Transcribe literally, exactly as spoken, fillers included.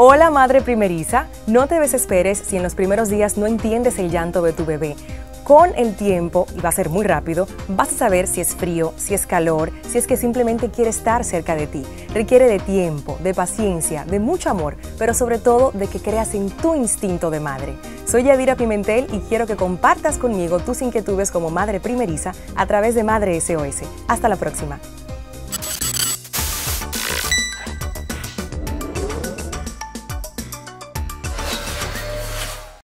Hola madre primeriza, no te desesperes si en los primeros días no entiendes el llanto de tu bebé. Con el tiempo, y va a ser muy rápido, vas a saber si es frío, si es calor, si es que simplemente quiere estar cerca de ti. Requiere de tiempo, de paciencia, de mucho amor, pero sobre todo de que creas en tu instinto de madre. Soy Yadira Pimentel y quiero que compartas conmigo tus inquietudes como madre primeriza a través de Madre S O S. Hasta la próxima.